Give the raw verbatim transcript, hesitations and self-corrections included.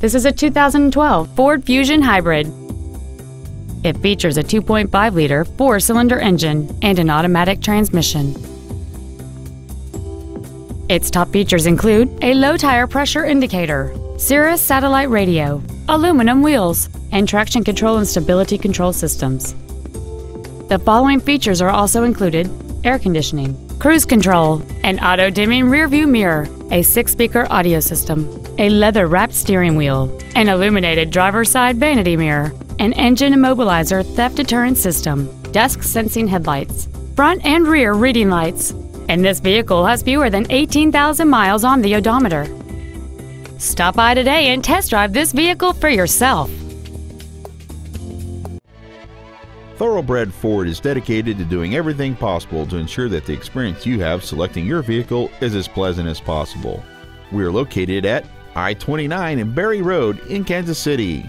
This is a two thousand twelve Ford Fusion Hybrid. It features a two point five liter four-cylinder engine and an automatic transmission. Its top features include a low tire pressure indicator, Sirius satellite radio, aluminum wheels, and traction control and stability control systems. The following features are also included: air conditioning, cruise control, an auto-dimming rearview mirror, a six-speaker audio system, a leather-wrapped steering wheel, an illuminated driver's side vanity mirror, an engine immobilizer theft deterrent system, dusk sensing headlights, front and rear reading lights, and this vehicle has fewer than eighteen thousand miles on the odometer. Stop by today and test drive this vehicle for yourself. Thoroughbred Ford is dedicated to doing everything possible to ensure that the experience you have selecting your vehicle is as pleasant as possible. We are located at I twenty-nine and Berry Road in Kansas City.